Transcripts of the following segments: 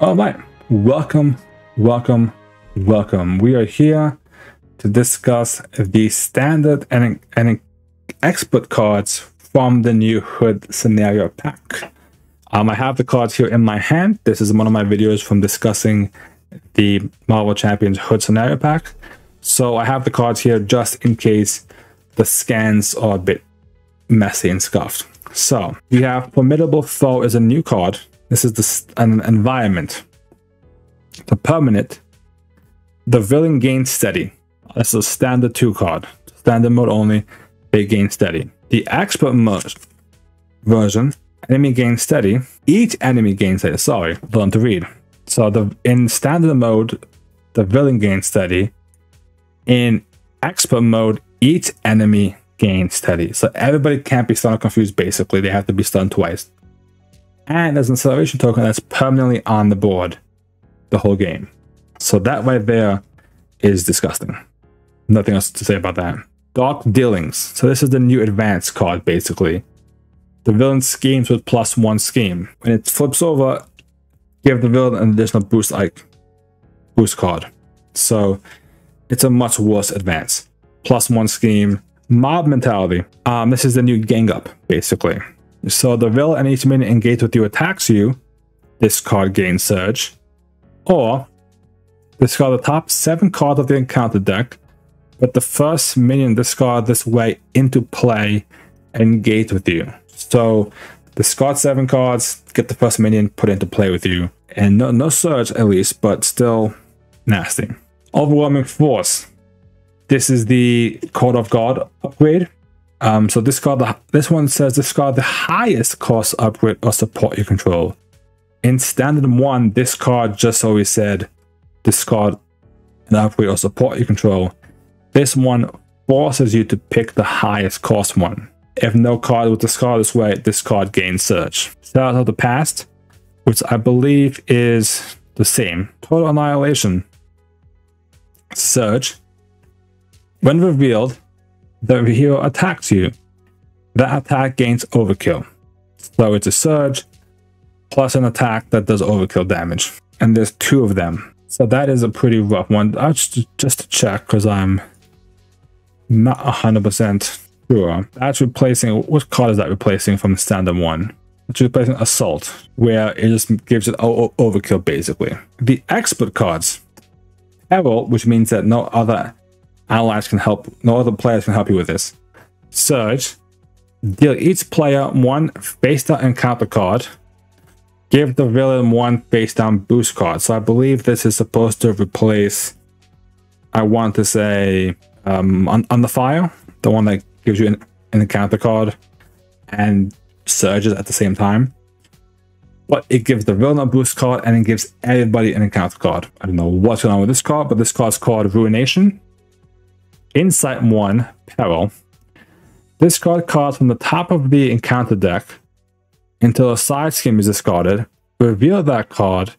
All right, welcome. We are here to discuss the standard and expert cards from the new Hood Scenario pack. I have the cards here in my hand. This is one of my videos from discussing the Marvel Champions Hood Scenario pack. So I have the cards here just in case the scans are a bit messy and scuffed. So we have Formidable Foe is a new card. This is an environment. The permanent. The villain gains steady. This is a standard 2 card. Standard mode only. They gain steady. The expert mode version. Enemy gains steady. Each enemy gains steady. Sorry, learn to read. So in standard mode, the villain gains steady. In expert mode, each enemy gains steady. So everybody can't be stunned or confused. Basically, they have to be stunned twice. And there's an acceleration token that's permanently on the board the whole game. So that right there is disgusting. Nothing else to say about that. Dark dealings. So this is the new advanced card, basically. The villain schemes with +1 scheme. When it flips over, give the villain an additional boost card. So it's a much worse advance. +1 scheme. Mob mentality. This is the new gang up, basically. So the villain and each minion engaged with you attacks you. This card gains surge. Or discard the top 7 cards of the encounter deck, but the first minion discard this way into play engage with you. So discard 7 cards, get the first minion put into play with you, and no surge at least, but still nasty. Overwhelming Force. This is the Court of God upgrade. So this one says discard the highest cost upgrade or support you control. In standard 1, this card just always said discard an upgrade or support you control. This one forces you to pick the highest cost one. If no card was discarded this way, this card gains surge. Shadows of the Past, which I believe is the same. Total Annihilation. Surge. When revealed, the hero attacks you. That attack gains overkill. So it's a surge plus an attack that does overkill damage. And there's 2 of them. So that is a pretty rough one. I'll just to check because I'm not 100% sure. That's replacing, what card is that replacing from standard 1? It's replacing Assault, where it just gives it overkill basically. The expert cards. Herald, which means that no other allies can help, no other players can help you with this. Surge. Deal each player 1 face down encounter card. Give the villain 1 face down boost card. So I believe this is supposed to replace, I want to say, on the fire, the one that gives you an encounter card and surges at the same time. But it gives the villain a boost card and it gives everybody an encounter card. I don't know what's going on with this card, but this card's called Ruination. Insight 1, Peril. Discard cards from the top of the encounter deck until a side scheme is discarded. Reveal that card.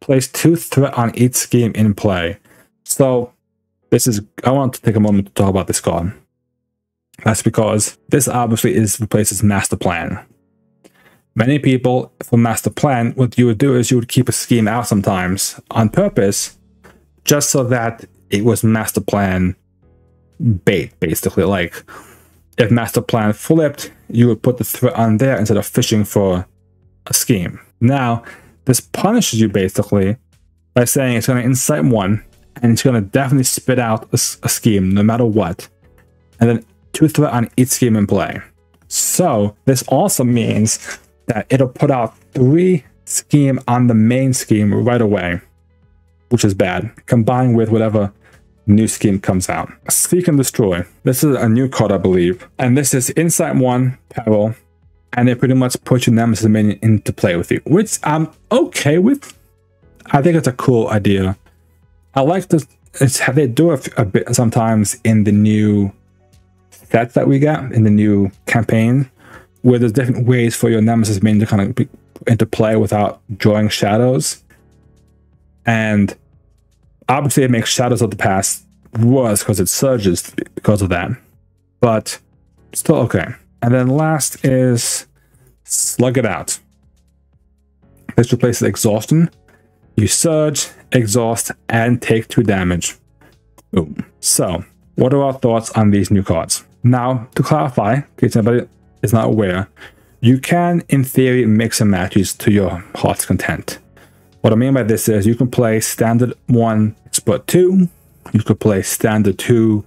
Place 2 threat on each scheme in play. So this is, I want to take a moment to talk about this card. That's because this obviously replaces Master Plan. Many people for Master Plan, what you would do is you would keep a scheme out sometimes on purpose, just so that it was Master Plan bait, basically. Like, if Master Plan flipped, you would put the threat on there instead of fishing for a scheme. Now, this punishes you basically by saying it's going to incite 1, and it's going to definitely spit out a scheme no matter what, and then 2 threat on each scheme in play. So this also means that it'll put out 3 scheme on the main scheme right away, which is bad, combined with whatever new scheme comes out. Seek and Destroy. This is a new card, I believe. And this is Insight 1, Peril. And it pretty much puts your Nemesis minion into play with you, which I'm okay with. I think it's a cool idea. I like this. It's how they do it a bit sometimes in the new sets that we got, in the new campaign, where there's different ways for your Nemesis minion to kind of be into play without drawing shadows. And obviously, it makes Shadows of the Past worse because it surges because of that, but still okay. And then last is Slug It Out. This replaces Exhaustion. You surge, exhaust, and take 2 damage. Boom. So, what are our thoughts on these new cards? Now, to clarify, in case anybody is not aware, you can, in theory, mix and match these to your heart's content. What I mean by this is you can play Standard 1, Expert 2. You could play Standard 2,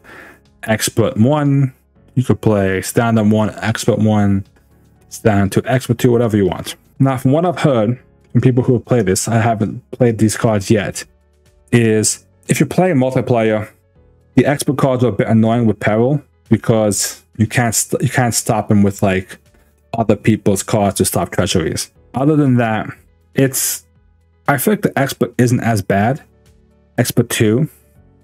Expert 1. You could play Standard 1, Expert 1, Standard 2, Expert 2, whatever you want. Now, from what I've heard from people who have played this, I haven't played these cards yet, is if you play multiplayer, the Expert cards are a bit annoying with Peril because you can't stop them with, like, other people's cards to stop treasuries. Other than that, I feel like the Expert isn't as bad. Expert 2,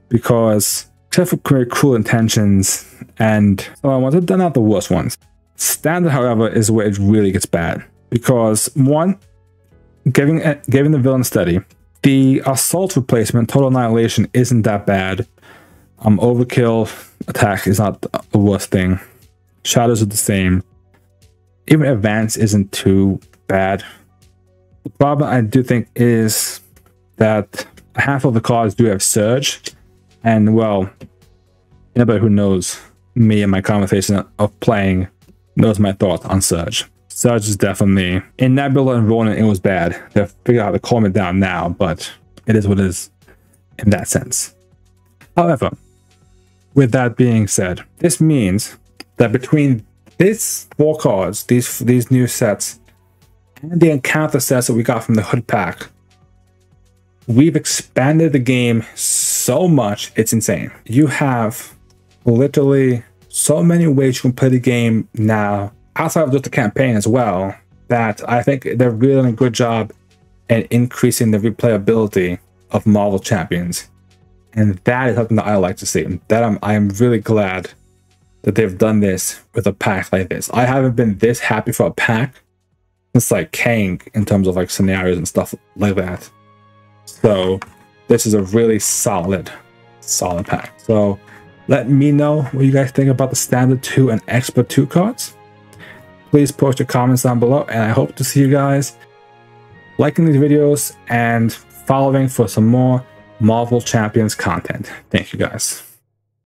because except for Cruel Intentions and so I wanted, they're not the worst ones. Standard, however, is where it really gets bad, because one, giving the villain steady, the assault replacement, Total Annihilation, isn't that bad. Overkill attack is not the worst thing. Shadows are the same. Even Advance isn't too bad. The problem I do think is that half of the cards do have Surge, and well, anybody who knows me and my conversation of playing knows my thoughts on Surge. Surge is definitely, in Nebula and Ronin, it was bad. They've figured out how to calm it down now, but it is what it is in that sense. However, with that being said, this means that between these 4 cards, these new sets, and the encounter sets that we got from the Hood pack, we've expanded the game so much, it's insane. You have literally so many ways you can play the game now, outside of just the campaign as well, that I think they're really doing a good job at increasing the replayability of Marvel Champions. And that is something that I like to see. That I am really glad that they've done this with a pack like this. I haven't been this happy for a pack since, like, Kang, in terms of, like, scenarios and stuff like that. So this is a really solid pack. So let me know what you guys think about the Standard 2 and Expert 2 cards. Please post your comments down below, and I hope to see you guys liking these videos and following for some more Marvel Champions content. Thank you guys.